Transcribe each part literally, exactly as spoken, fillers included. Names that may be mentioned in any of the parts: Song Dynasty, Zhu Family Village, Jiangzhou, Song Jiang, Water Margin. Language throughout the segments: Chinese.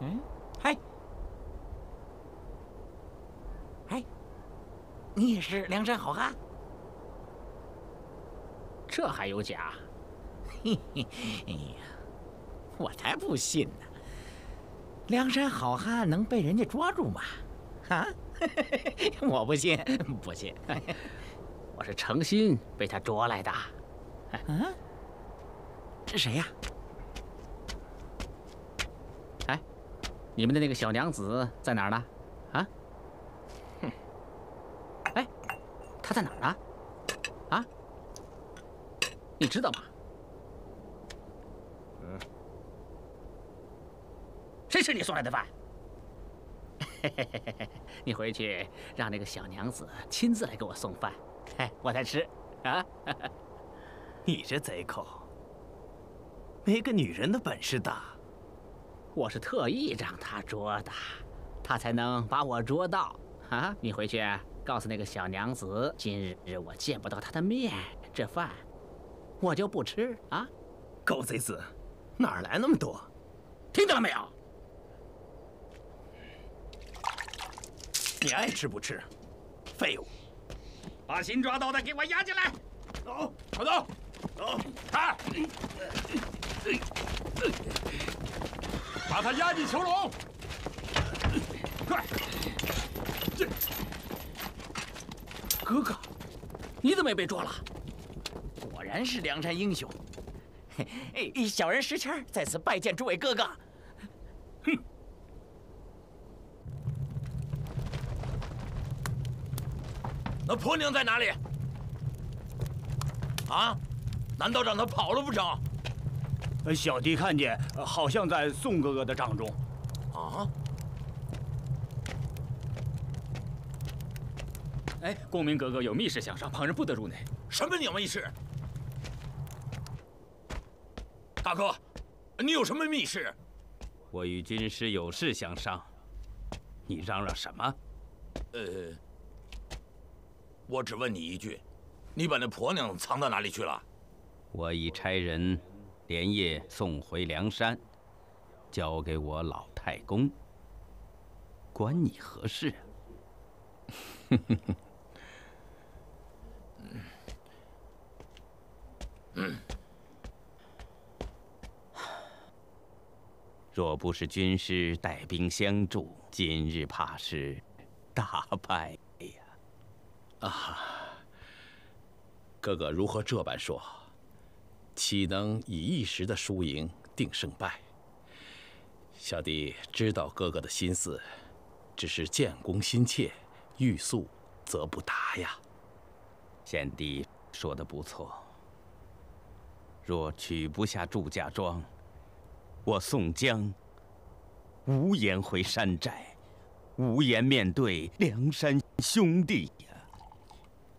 嗯，嗨，嗨，你也是梁山好汉？这还有假？嘿嘿，哎呀，我才不信呢！梁山好汉能被人家抓住吗？啊？我不信，不信！我是诚心被他捉来的。嗯、啊？是谁呀、啊？ 你们的那个小娘子在哪儿呢？啊？哼！哎，她在哪儿呢？啊？你知道吗？嗯。谁吃你送来的饭？嘿嘿嘿嘿，你回去让那个小娘子亲自来给我送饭，哎，我才吃啊！你这贼寇，没个女人的本事大。 我是特意让他捉的，他才能把我捉到啊！你回去告诉那个小娘子，今日我见不到她的面，这饭我就不吃啊！狗贼子，哪来那么多？听到了没有？你爱吃不吃，废物！把新抓到的给我押进来！走，快走，走，看！ 把他押进囚笼，快！这哥哥，你怎么也被捉了？果然是梁山英雄。哎，小人石谦在此拜见诸位哥哥。哼！那婆娘在哪里？啊？难道让她跑了不成？ 小弟看见，好像在宋哥哥的帐中。啊！哎，公明哥哥有密事相商，旁人不得入内。什么鸟密事？大哥，你有什么密事？我与军师有事相商，你嚷嚷什么？呃，我只问你一句，你把那婆娘藏到哪里去了？我已差人 连夜送回梁山，交给我老太公。管你何事啊？若不是军师带兵相助，今日怕是大败呀！啊，哥哥如何这般说？ 岂能以一时的输赢定胜败？小弟知道哥哥的心思，只是建功心切，欲速则不达呀。贤弟说的不错。若取不下祝家庄，我宋江无颜回山寨，无颜面对梁山兄弟呀。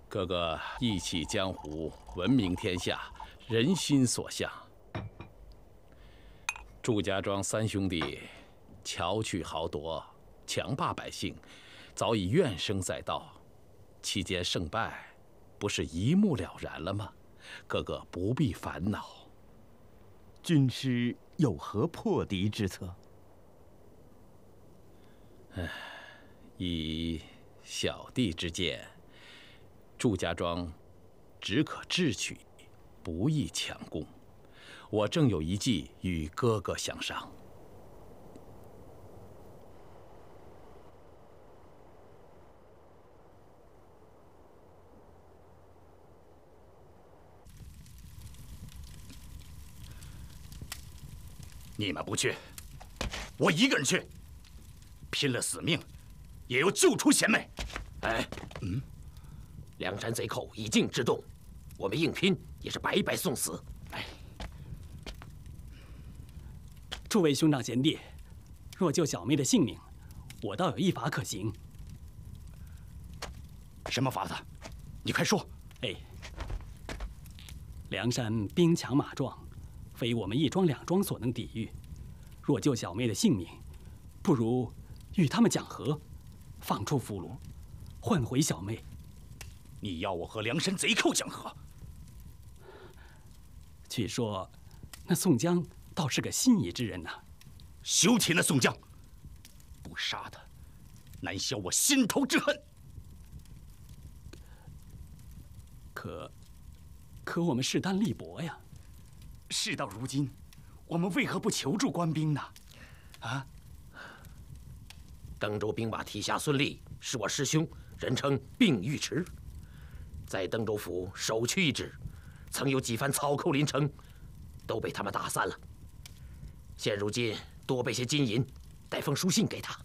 哥哥义气江湖，闻名天下， 人心所向，祝家庄三兄弟巧取豪夺，强霸百姓，早已怨声载道。期间胜败，不是一目了然了吗？哥哥不必烦恼。军师有何破敌之策？唉，以小弟之见，祝家庄只可智取， 不易强攻，我正有一计与哥哥相商。你们不去，我一个人去，拼了死命，也要救出贤妹。哎，嗯，梁山贼寇以静制动，我们硬拼 也是白白送死！哎，诸位兄长贤弟，若救小妹的性命，我倒有一法可行。什么法子？你快说！哎，梁山兵强马壮，非我们一庄两庄所能抵御。若救小妹的性命，不如与他们讲和，放出俘虏，换回小妹。你要我和梁山贼寇讲和？ 据说，那宋江倒是个信义之人呐。休提那宋江，杀他，难消我心头之恨。可，可我们势单力薄呀。事到如今，我们为何不求助官兵呢？啊？登州兵马提辖孙立是我师兄，人称病尉迟，在登州府首屈一指，曾有几番草寇临城，都被他们打散了。现如今多备些金银，带封书信给他。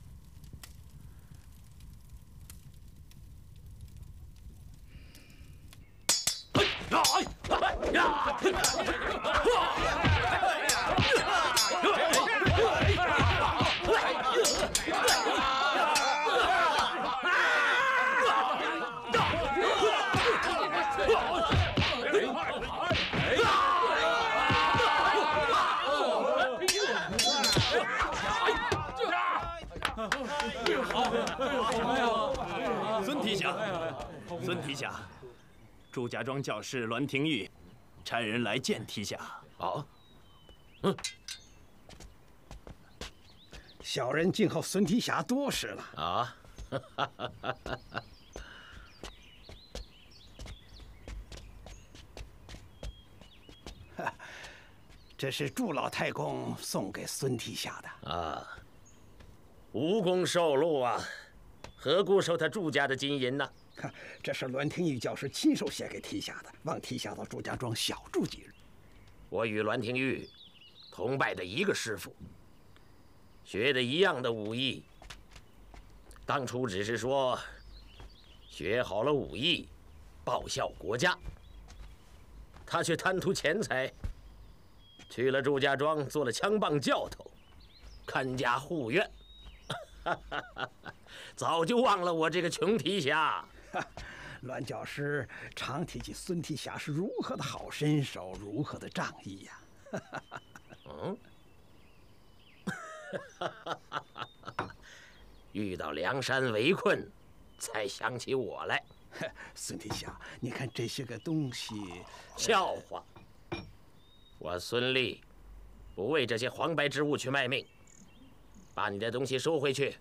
孙提辖，祝家庄教士栾廷玉差人来见提辖。好，嗯，小人敬候孙提辖多时了。啊，这是祝老太公送给孙提辖的。啊，无功受禄啊，何故收他祝家的金银呢？ 这是栾廷玉教师亲手写给提辖的，望提辖到祝家庄小住几日。我与栾廷玉同拜的一个师傅，学的一样的武艺。当初只是说，学好了武艺，报效国家。他却贪图钱财，去了祝家庄做了枪棒教头，看家护院，早就忘了我这个穷提辖。 栾教师常提起孙提辖是如何的好身手，如何的仗义呀！嗯，遇到梁山围困，才想起我来。孙提辖，你看这些个东西，笑话！我孙立不为这些黄白之物去卖命，把你的东西收回去。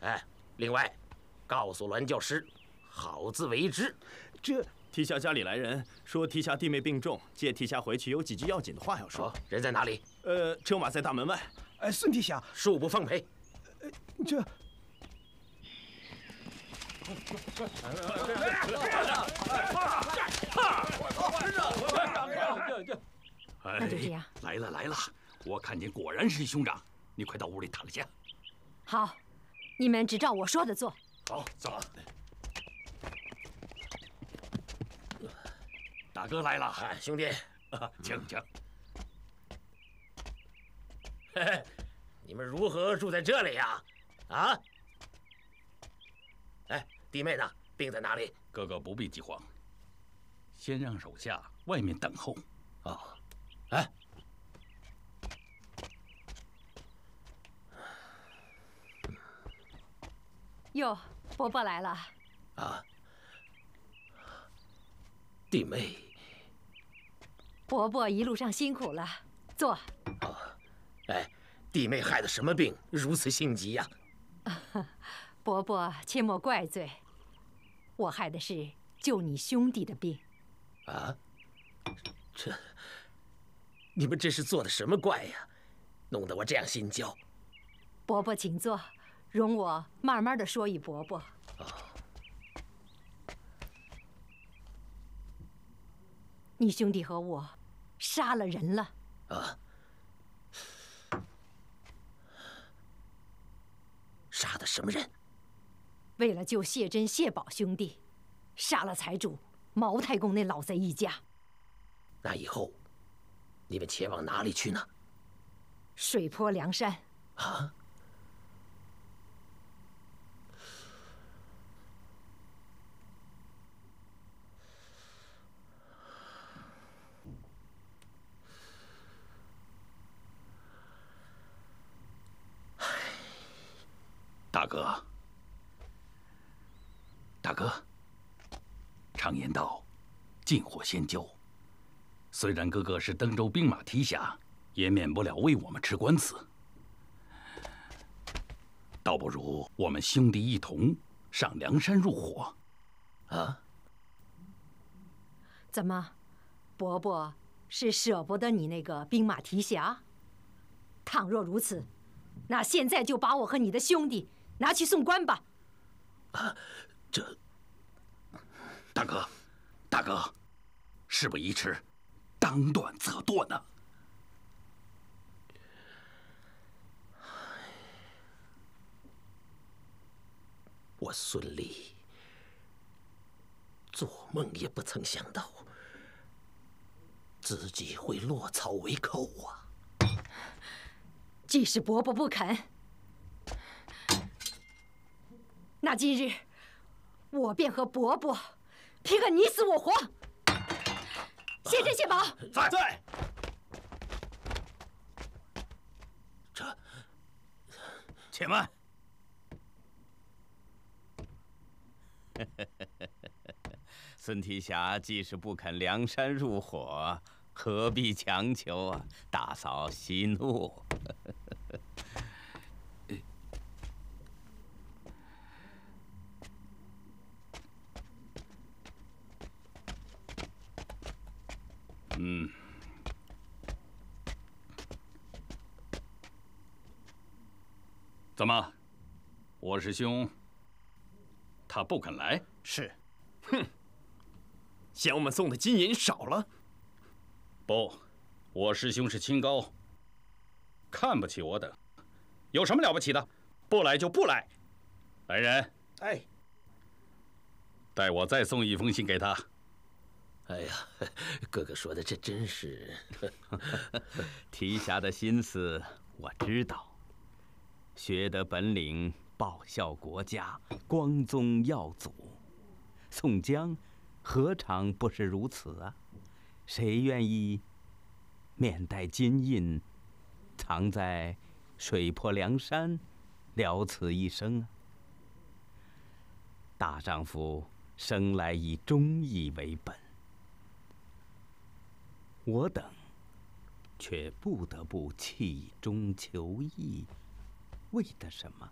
哎，另外，告诉栾教师。 好自为之。这提辖家里来人说，提辖弟妹病重，借提辖回去有几句要紧的话要说。哦、人在哪里？呃，车马在大门外。哎，孙提辖，恕不奉陪。呃，这。哎，就这样。来了来了，我看您果然是兄长，你快到屋里躺下。好，你们只照我说的做。好，走。 大哥来了，哎，兄弟，请请。你们如何住在这里呀？啊？哎，弟妹呢？病在哪里？哥哥不必急慌，先让手下外面等候。哦，哎，哟，伯伯来了。啊。 弟妹，伯伯一路上辛苦了，坐。啊，哎，弟妹害的什么病，如此心急呀？伯伯切莫怪罪，我害的是救你兄弟的病。啊，这，你们这是做的什么怪呀？弄得我这样心焦。伯伯，请坐，容我慢慢的说与伯伯。啊。 你兄弟和我杀了人了啊！杀的什么人？为了救谢珍、谢宝兄弟，杀了财主毛太公那老贼一家。那以后，你们前往哪里去呢？水泊梁山。啊！大哥，大哥，常言道，近火先焦。虽然哥哥是登州兵马提辖，也免不了为我们吃官司。倒不如我们兄弟一同上梁山入伙，啊？怎么，伯伯是舍不得你那个兵马提辖？倘若如此，那现在就把我和你的兄弟拿去送官吧。啊，这，大哥，大哥，事不宜迟，当断则断呢。 我孙俪做梦也不曾想到，自己会落草为寇啊！即使伯伯不肯，那今日我便和伯伯拼个你死我活！谢珍、谢宝，在在。这，且慢。 孙提辖既是不肯梁山入伙，何必强求啊？大嫂息怒。嗯，怎么，我师兄？ 他不肯来，是，哼，嫌我们送的金银少了？不，我师兄是清高，看不起我等，有什么了不起的？不来就不来。来人，哎，待我再送一封信给他。哎呀，哥哥说的这真是……提辖的心思我知道，学得本领。 报效国家，光宗耀祖，宋江何尝不是如此啊？谁愿意面带金印，藏在水泊梁山，了此一生啊？大丈夫生来以忠义为本，我等却不得不弃忠求义，为的什么？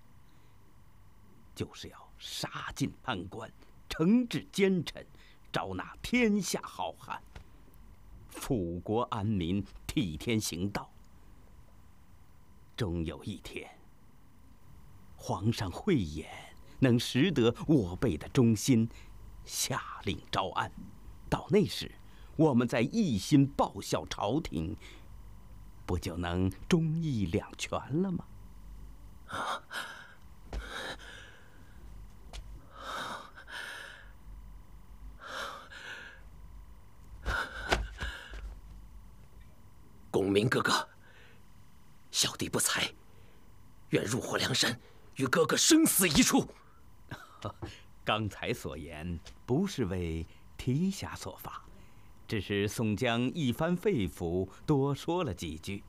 就是要杀尽贪官，惩治奸臣，招纳天下好汉，富国安民，替天行道。终有一天，皇上慧眼能识得我辈的忠心，下令招安。到那时，我们再一心报效朝廷，不就能忠义两全了吗？啊！ 拱明哥哥，小弟不才，愿入伙梁山，与哥哥生死一处。刚才所言不是为提辖所发，只是宋江一番肺腑，多说了几句。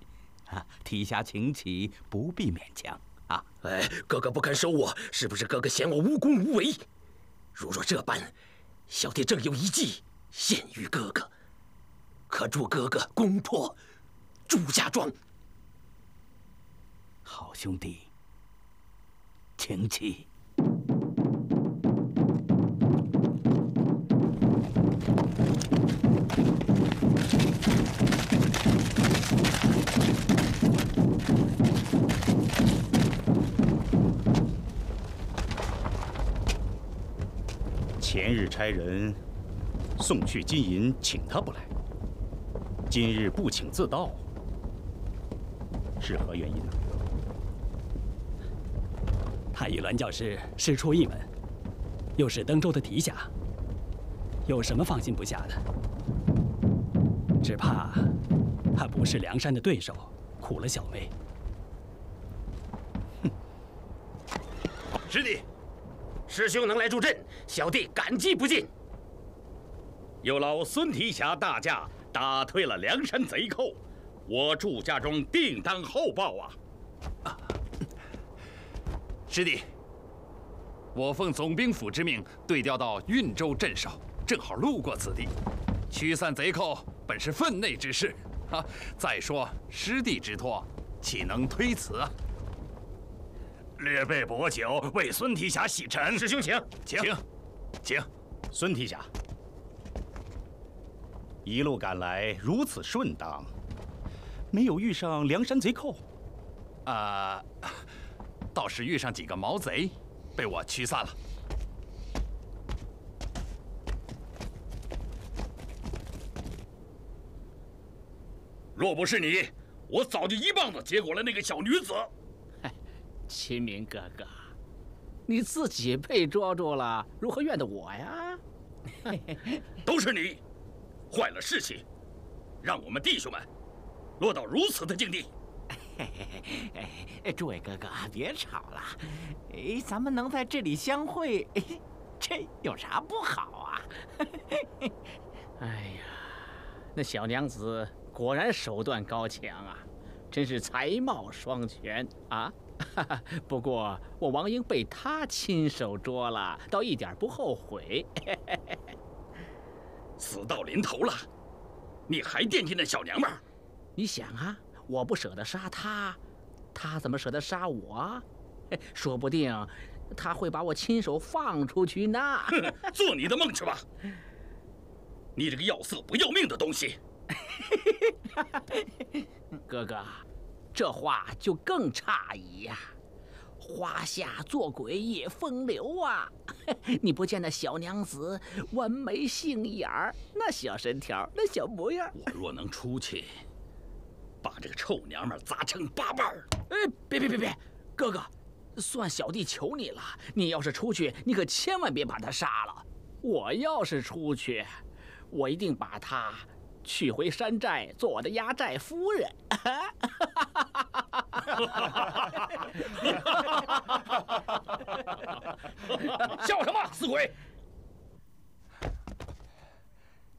啊，提辖请起，不必勉强啊。哎，哥哥不肯收我，是不是哥哥嫌我无功无为？如若这般，小弟正有一计献于哥哥，可助哥哥攻破 祝家庄，好兄弟，请起。前日差人送去金银，请他不来；今日不请自到。 是何原因呢？他与栾教师师出一门，又是登州的提辖，有什么放心不下的？只怕他不是梁山的对手，苦了小妹。哼！师弟，师兄能来助阵，小弟感激不尽。有劳孙提辖大驾，打退了梁山贼寇。 我祝家庄定当厚报啊！啊，师弟，我奉总兵府之命对调到郓州镇守，正好路过此地，驱散贼寇本是分内之事啊。再说师弟之托，岂能推辞啊？略备薄酒，为孙提辖洗尘。师兄，请，请，请，请。孙提辖，一路赶来如此顺当，没有遇上梁山贼寇，啊，倒是遇上几个毛贼，被我驱散了。 若不是你，我早就一棒子结果了那个小女子。秦明哥哥，你自己被捉住了，如何怨得我呀？都是你，坏了士气，让我们弟兄们落到如此的境地。诸位哥哥，别吵了，哎，咱们能在这里相会，哎，这有啥不好啊？哎呀，那小娘子。 果然手段高强啊，真是才貌双全啊！不过我王英被他亲手捉了，倒一点不后悔。死到临头了，你还惦记那小娘们儿？你想啊，我不舍得杀她，她怎么舍得杀我？说不定她会把我亲手放出去呢。做你的梦去吧！你这个要色不要命的东西！ 哥哥，这话就更诧异呀、啊！花下做鬼也风流啊！你不见那小娘子弯眉杏眼儿，那小身条，那小模样。我若能出去，把这个臭娘们砸成八瓣儿！哎，别别别别，哥哥，算小弟求你了，你要是出去，你可千万别把她杀了。我要是出去，我一定把她。 娶回山寨，做我的压寨夫人。笑什么，死鬼！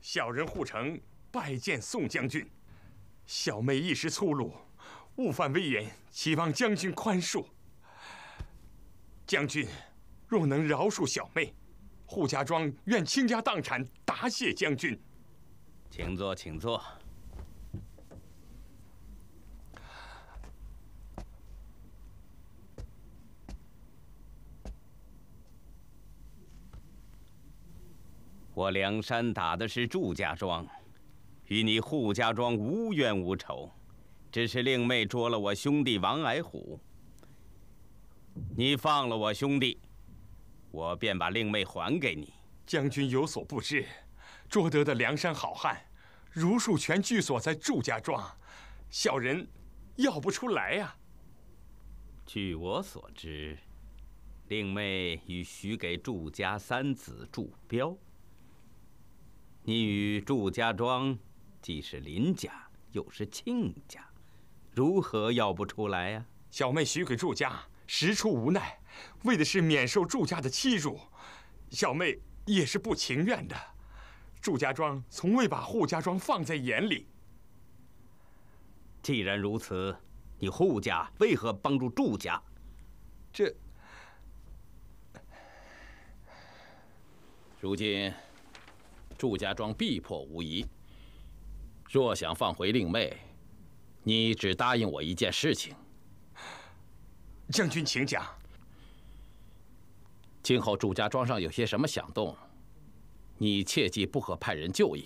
小人护城拜见宋将军，小妹一时粗鲁，误犯威严，祈望将军宽恕。将军若能饶恕小妹，扈家庄愿倾家荡产答谢将军。 请坐，请坐。我梁山打的是祝家庄，与你扈家庄无冤无仇，只是令妹捉了我兄弟王矮虎。你放了我兄弟，我便把令妹还给你。将军有所不知。 捉得的梁山好汉，如数全聚锁在祝家庄，小人要不出来呀、啊。据我所知，令妹已许给祝家三子祝彪。你与祝家庄既是邻家，又是亲家，如何要不出来呀、啊？小妹许给祝家，实出无奈，为的是免受祝家的欺辱，小妹也是不情愿的。 祝家庄从未把扈家庄放在眼里。既然如此，你扈家为何帮助祝家？这……如今，祝家庄必破无疑。若想放回令妹，你只答应我一件事情。将军，请讲。今后祝家庄上有些什么响动？ 你切记不可派人救应。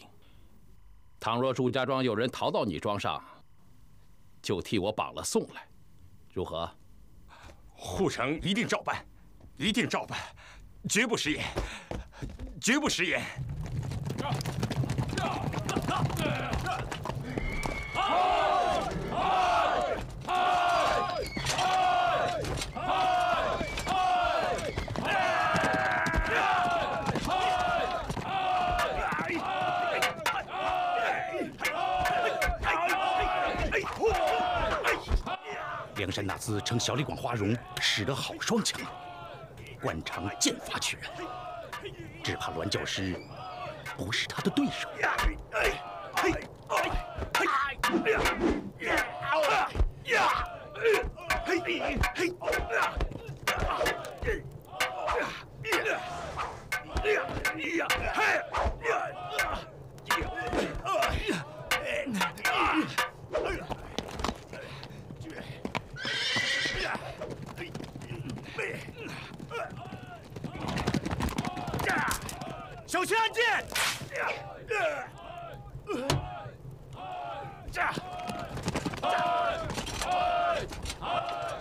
倘若祝家庄有人逃到你庄上，就替我绑了送来，如何？护城一定照办，一定照办，绝不食言，绝不食言。梁山那厮称小李广花荣使得好双枪，惯常剑法取人，只怕栾教师不是他的对手。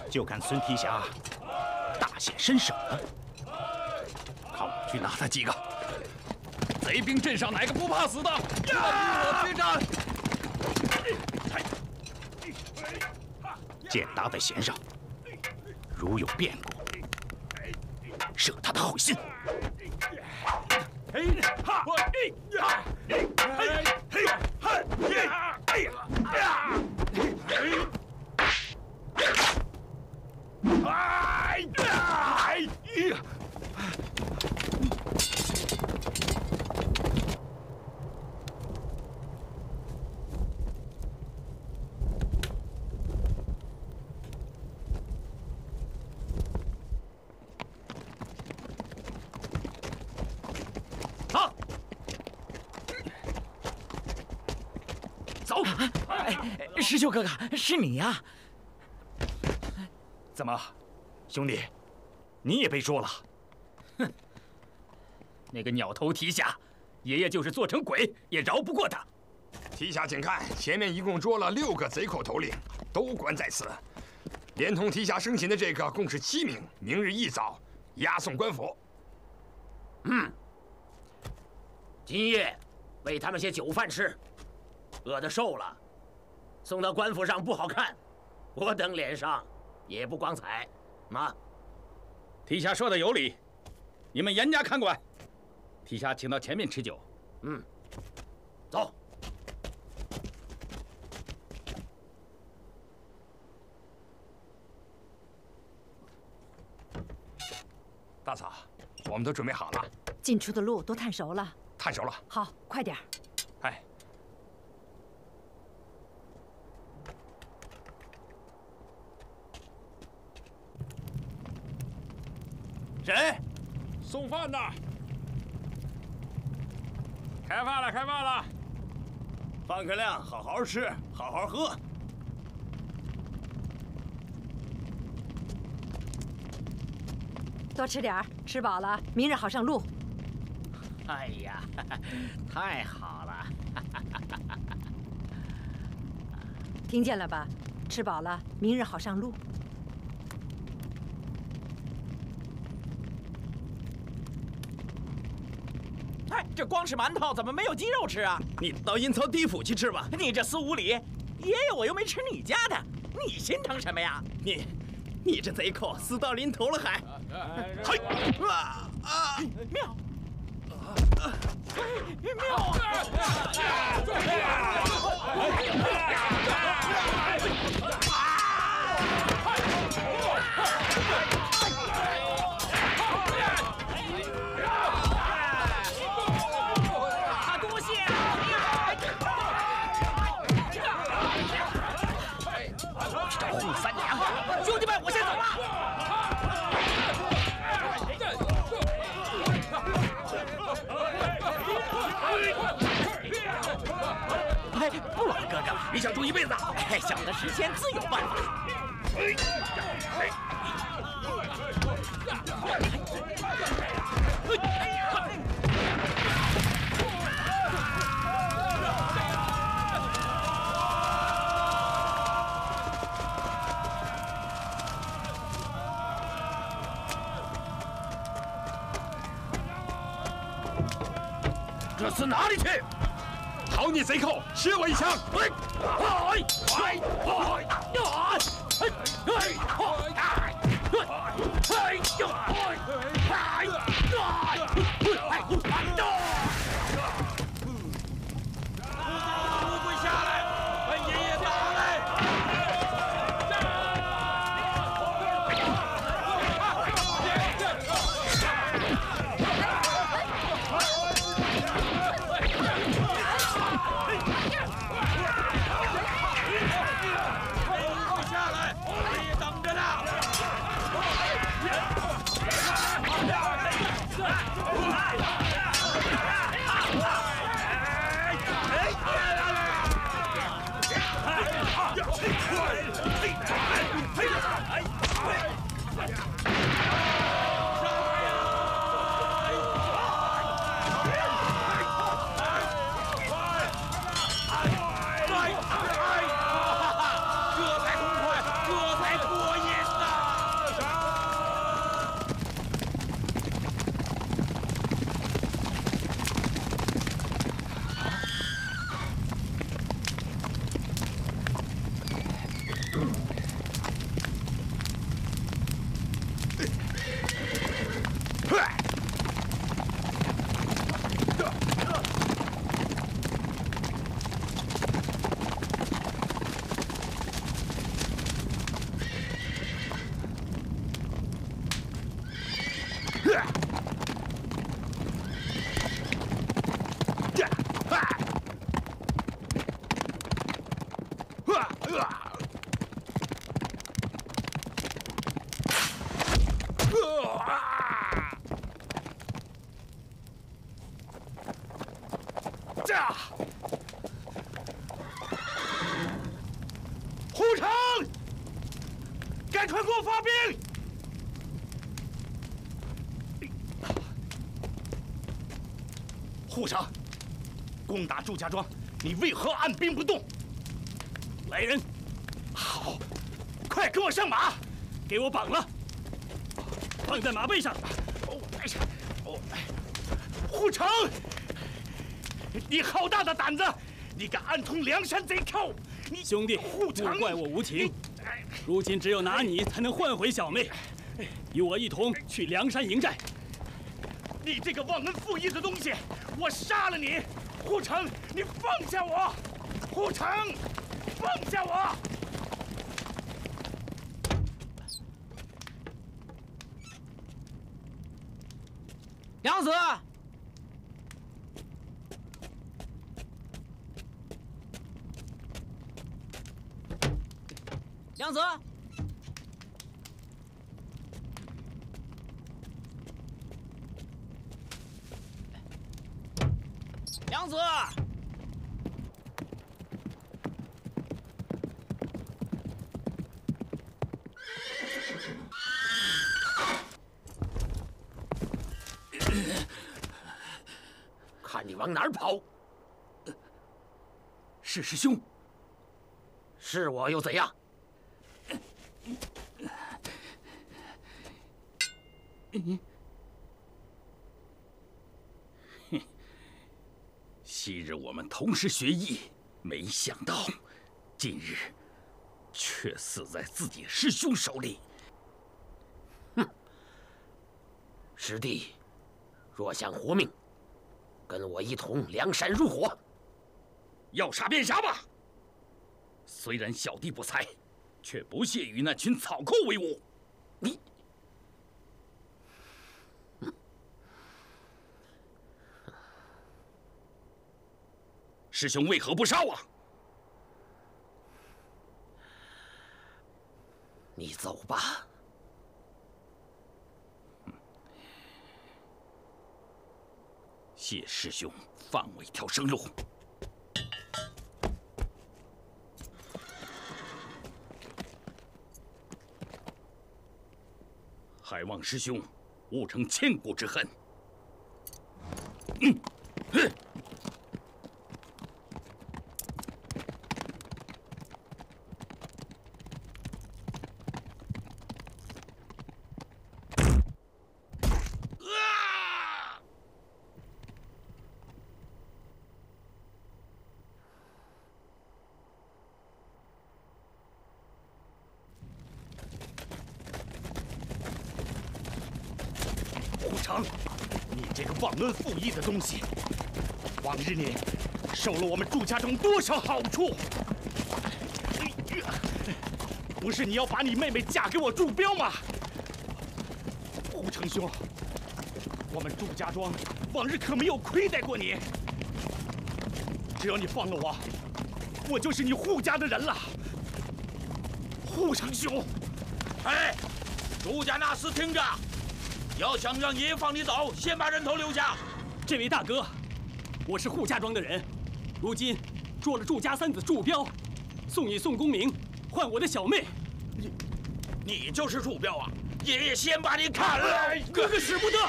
就看孙提辖大显身手了。看我去拿他几个！贼兵阵上哪个不怕死的？只管与我决战！剑搭在弦上，如有变故，射他的后心。 石秀哥哥，是你呀！怎么，兄弟，你也被捉了？哼，那个鸟头提辖，爷爷就是做成鬼也饶不过他。提辖，请看，前面一共捉了六个贼口头领，都关在此，连同提辖生擒的这个，共是七名。明日一早押送官府。嗯，今夜喂他们些酒饭吃，饿得瘦了。 送到官府上不好看，我等脸上也不光彩。妈，提辖说的有理，你们严加看管。提辖，请到前面吃酒。嗯，走。大嫂，我们都准备好了。进出的路都探熟了。探熟了。好，快点。哎。 谁？送饭的。开饭了，开饭了。饭可亮，好好吃，好好喝。多吃点儿，吃饱了，明日好上路。哎呀，太好了！听见了吧？吃饱了，明日好上路。 这光是馒头，怎么没有鸡肉吃啊？你到阴曹地府去吃吧！你这厮无礼！爷爷，我又没吃你家的，你心疼什么呀？你，你这贼寇，死到临头了还！嘿，啊啊！妙！妙！啊！ 你想住一辈子？哎，小的时迁自有办法。这厮哪里去？ 好你贼寇，吃我一枪！哎，哎，哎，哎！胡成，赶快给我发兵！ 护长，攻打祝家庄，你为何按兵不动？来人，好，快给我上马，给我绑了，绑在马背上。哦，哎呀，哦，护长，你好大的胆子，你敢暗通梁山贼寇！你兄弟，护长，莫怪我无情，如今只有拿你才能换回小妹，与我一同去梁山营寨。你这个忘恩负义的东西！ 我杀了你，护城，你放下我！护城，放下我！娘子，娘子。 娘子，看你往哪儿跑！是师兄，是我又怎样？嗯。 昔日我们同时学艺，没想到今日却死在自己师兄手里。哼！师弟，若想活命，跟我一同梁山入伙。要杀便杀吧。虽然小弟不才，却不屑与那群草寇为伍。你，嗯。 师兄为何不杀我？你走吧。谢师兄放我一条生路。还望师兄勿成千古之恨。嗯，哼。 忘恩负义的东西！往日你受了我们祝家庄多少好处？不是你要把你妹妹嫁给我祝彪吗？胡成兄，我们祝家庄往日可没有亏待过你。只要你放了我，我就是你胡家的人了。胡成兄，哎，祝家那厮听着。 要想让爷爷放你走，先把人头留下。这位大哥，我是扈家庄的人，如今捉了祝家三子祝彪，送你宋公明，换我的小妹。你，你就是祝彪啊！爷爷先把你砍了，哥哥使不得。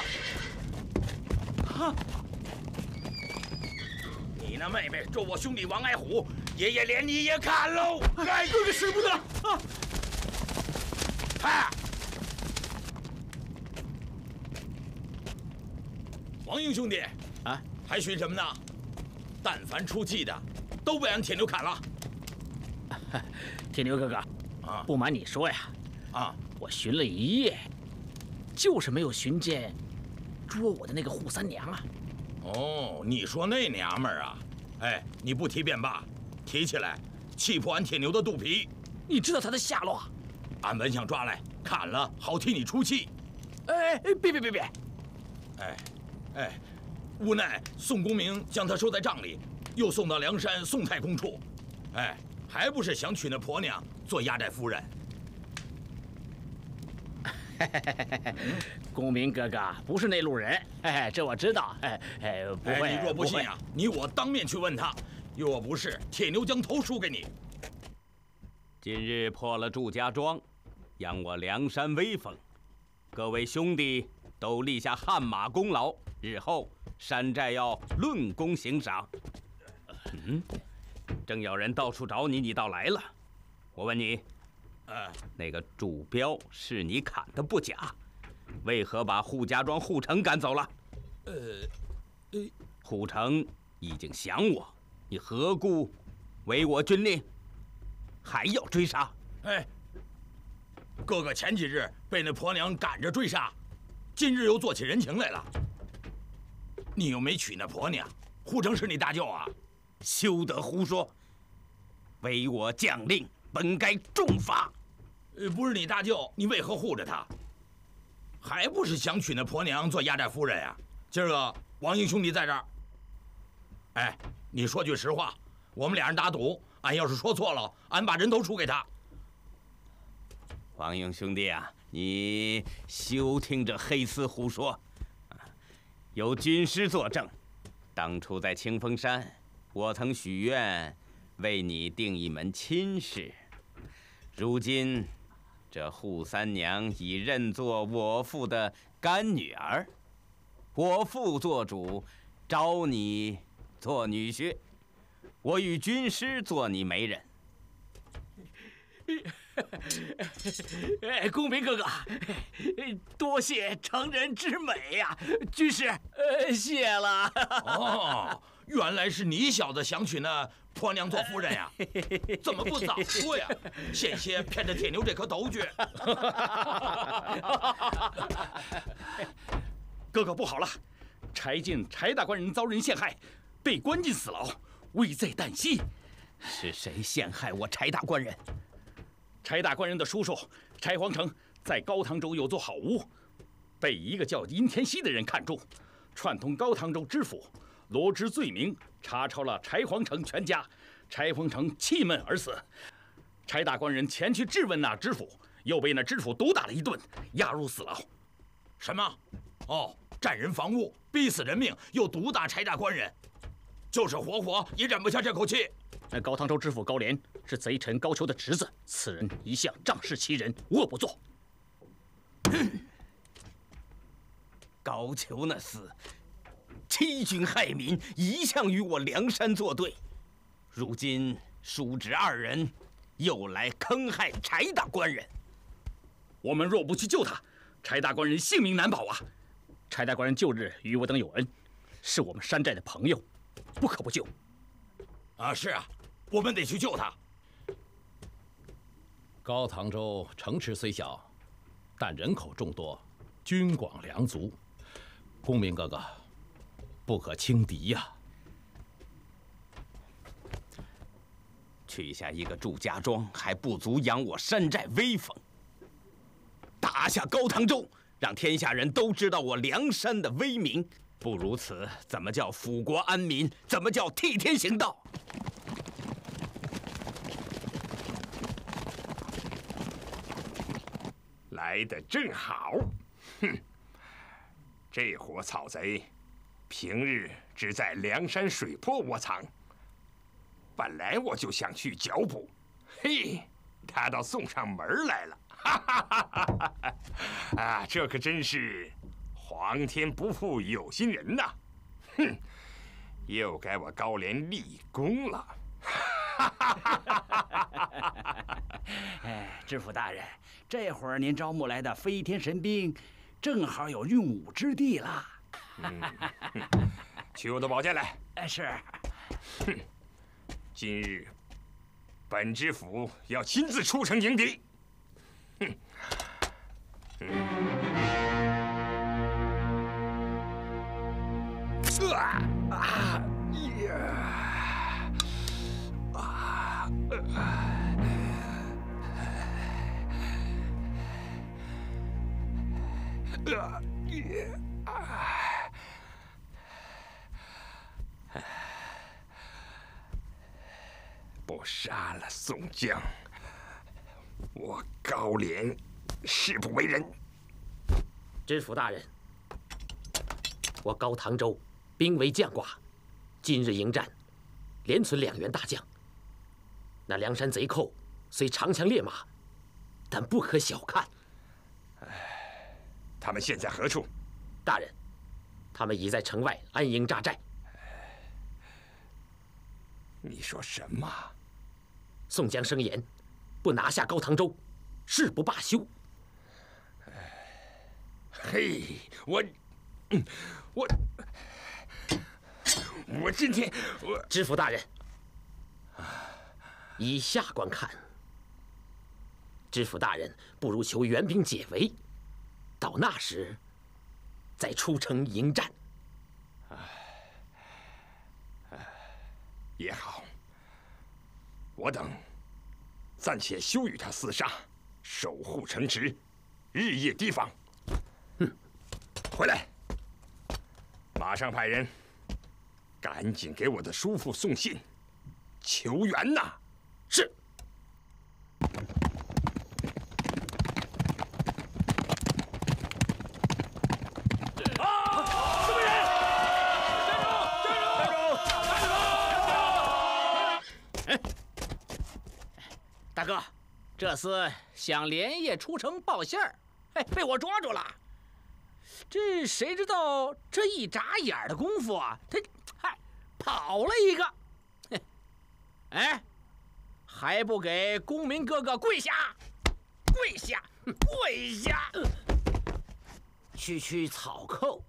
啊！你那妹妹捉我兄弟王爱虎，爷爷连你也砍喽！哎，哥哥使不得啊！哎。 王英兄弟，啊，还寻什么呢？但凡出气的，都被俺铁牛砍了。铁牛哥哥，啊，不瞒你说呀，啊，我寻了一夜，就是没有寻见捉我的那个扈三娘啊。哦，你说那娘们儿啊？哎，你不提便罢，提起来，气破俺铁牛的肚皮。你知道她的下落？俺本想抓来砍了，好替你出气。哎哎，别别别别！哎。 哎，无奈宋公明将他收在帐里，又送到梁山宋太公处。哎，还不是想娶那婆娘做压寨夫人？公明哥哥不是那路人，哎，这我知道。哎哎，不会。哎、你若不信啊，你我当面去问他。若不是，铁牛将头输给你。今日破了祝家庄，扬我梁山威风，各位兄弟都立下汗马功劳，日后山寨要论功行赏。嗯。 正有人到处找你，你倒来了。我问你，呃，那个祝彪是你砍的不假，为何把扈家庄扈成赶走了？呃，呃，扈成已经降我，你何故违我军令，还要追杀？哎，哥哥前几日被那婆娘赶着追杀，今日又做起人情来了。你又没娶那婆娘，扈成是你大舅啊？休得胡说！ 违我将令，本该重罚。呃，不是你大舅，你为何护着他？还不是想娶那婆娘做压寨夫人呀、啊？今儿个王英兄弟在这儿。哎，你说句实话，我们俩人打赌，俺要是说错了，俺把人头输给他。王英兄弟啊，你休听这黑丝胡说，有军师作证。当初在清风山，我曾许愿。 为你定一门亲事，如今这扈三娘已认作我父的干女儿，我父做主，招你做女婿，我与军师做你媒人。哎，公明哥哥，多谢成人之美呀、啊，军师，呃，谢了。哦，原来是你小子想娶那。 婆娘做夫人呀，怎么不早说呀？险些骗着铁牛这颗头去。哥哥不好了，柴进柴大官人遭人陷害，被关进死牢，危在旦夕。是谁陷害我柴大官人？柴大官人的叔叔柴皇城在高唐州有座好屋，被一个叫殷天锡的人看中，串通高唐州知府。 罗织罪名，查抄了柴皇城全家，柴皇城气闷而死。柴大官人前去质问那知府，又被那知府毒打了一顿，押入死牢。什么？哦，占人房屋，逼死人命，又毒打柴大官人，就是活活也忍不下这口气。那高唐州知府高廉是贼臣高俅的侄子，此人一向仗势欺人，无恶不作。高俅那厮。 欺君害民，一向与我梁山作对。如今叔侄二人又来坑害柴大官人，我们若不去救他，柴大官人性命难保啊！柴大官人旧日与我等有恩，是我们山寨的朋友，不可不救。啊，是啊，我们得去救他。高唐州城池虽小，但人口众多，军广粮足。公明哥哥。 不可轻敌呀！取下一个祝家庄，还不足扬我山寨威风；打下高唐州，让天下人都知道我梁山的威名。不如此，怎么叫辅国安民？怎么叫替天行道？来得正好！哼，这伙草贼！ 平日只在梁山水泊窝藏，本来我就想去剿捕，嘿，他倒送上门来了，哈哈哈哈！啊，这可真是皇天不负有心人呐！哼，又该我高廉立功了，哈哈哈哈！哎，知府大人，这会儿您招募来的飞天神兵，正好有用武之地了。 嗯，取我的宝剑来！哎，是。哼，今日本知府要亲自出城迎敌。哼。嗯。啊啊呀！啊！啊！耶！我杀了宋江，我高廉誓不为人。知府大人，我高唐州兵为将寡，今日迎战，连存两员大将。那梁山贼寇虽长枪烈马，但不可小看。唉，他们现在何处？大人，他们已在城外安营扎寨。 你说什么？宋江声言，不拿下高唐州，誓不罢休。嘿，我，我，我今天我知府大人，以下观看，知府大人不如求援兵解围，到那时再出城迎战。 也好，我等暂且休与他厮杀，守护城池，日夜提防。哼，回来，马上派人，赶紧给我的叔父送信，求援呐！是。啊！什么人？站住！站住！站住！ 大哥，这厮想连夜出城报信儿，哎，被我抓住了。这谁知道这一眨眼的功夫啊，他嗨跑了一个，哎，还不给公民哥哥跪下，跪下，跪下！区区草寇，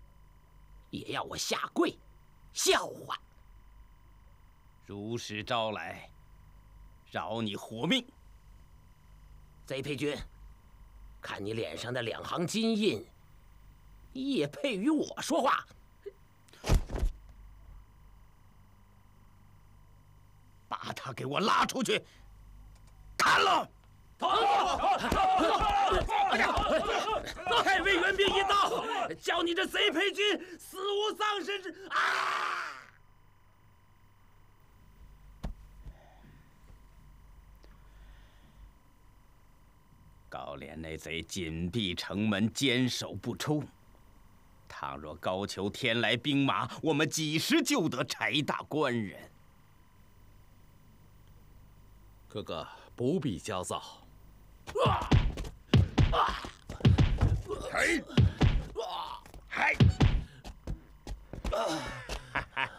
也要我下跪，笑话！如实招来，饶你活命！ 贼配军，看你脸上的两行金印，也配与我说话？把他给我拉出去，砍了！走！太尉援兵一到，叫你这贼配军死无葬身之啊！ 高廉那贼紧闭城门，坚守不出。倘若高俅天来兵马，我们几时救得柴大官人？哥哥不必焦躁。啊！啊！嘿！啊！嗨！哈哈！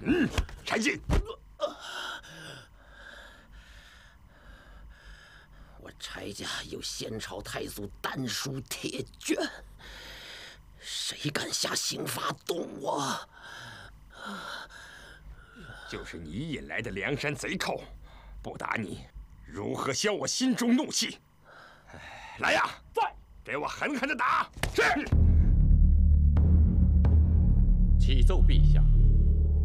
嗯，柴进。 柴家有先朝太祖丹书铁卷，谁敢下刑罚动我？就是你引来的梁山贼寇，不打你，如何消我心中怒气？来呀，在，给我狠狠的打！是。启奏陛下。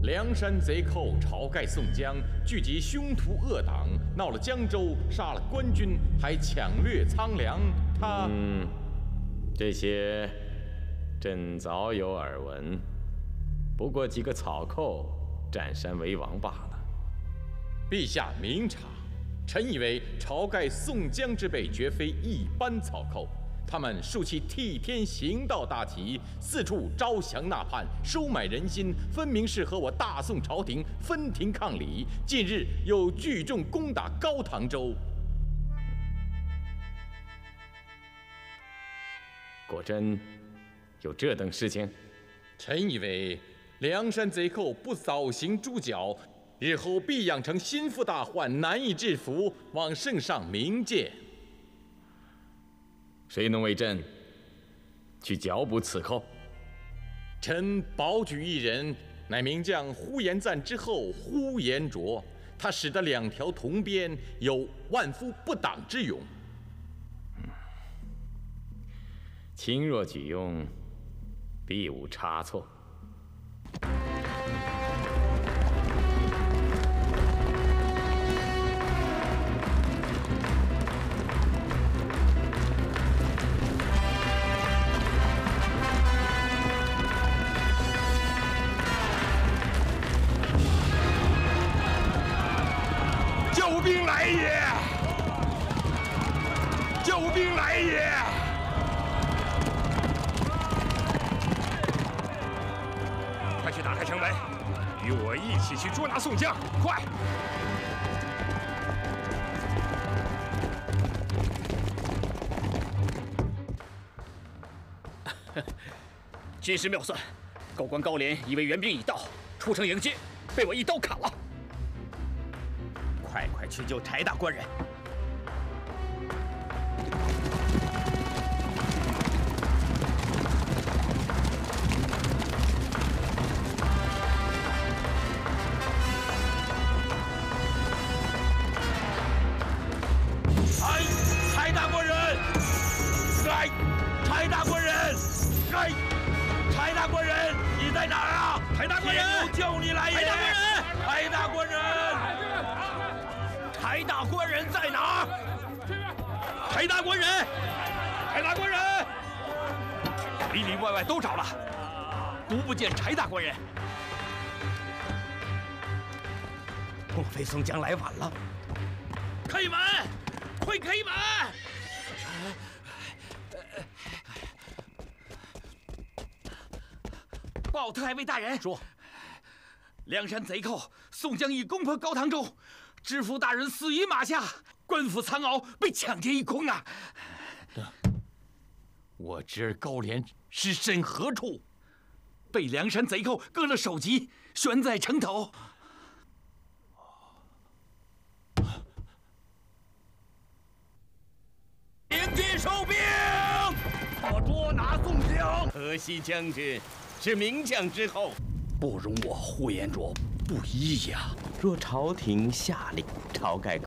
梁山贼寇晁盖、宋江聚集凶徒恶党，闹了江州，杀了官军，还抢掠仓粮。他嗯，这些朕早有耳闻，不过几个草寇占山为王罢了。陛下明察，臣以为晁盖、宋江之辈绝非一般草寇。 他们竖起替天行道大旗，四处招降纳叛，收买人心，分明是和我大宋朝廷分庭抗礼。近日又聚众攻打高唐州，果真有这等事情？臣以为，梁山贼寇不早行诛剿，日后必养成心腹大患，难以制服。望圣上明鉴。 谁能为朕去剿捕此寇？臣保举一人，乃名将呼延赞之后呼延灼。他使得两条铜鞭有万夫不挡之勇。轻若举用，必无差错。兵来也！救兵来也！快去打开城门，与我一起去捉拿宋江！快！ 军师妙算，高官高廉以为援兵已到，出城迎接，被我一刀砍了。快快去救柴大官人！哎，柴大官人！哎，柴大官人！哎。 柴大官人，你在哪儿啊？柴大官人，救你来也！柴大官人，柴大官人在哪儿？柴大官人，柴大官人，里里外外都找了，独不见柴大官人。莫非宋江来晚了？开门，快开门！ 报太尉大人说，梁山贼寇宋江已攻破高唐州，知府大人死于马下，官府藏獒被抢劫一空啊！我侄儿高廉尸身何处？被梁山贼寇割了首级，悬在城头。迎接收兵，我捉拿宋江。河西将军。 是名将之后，不容我呼延灼不义呀、啊！若朝廷下令晁盖、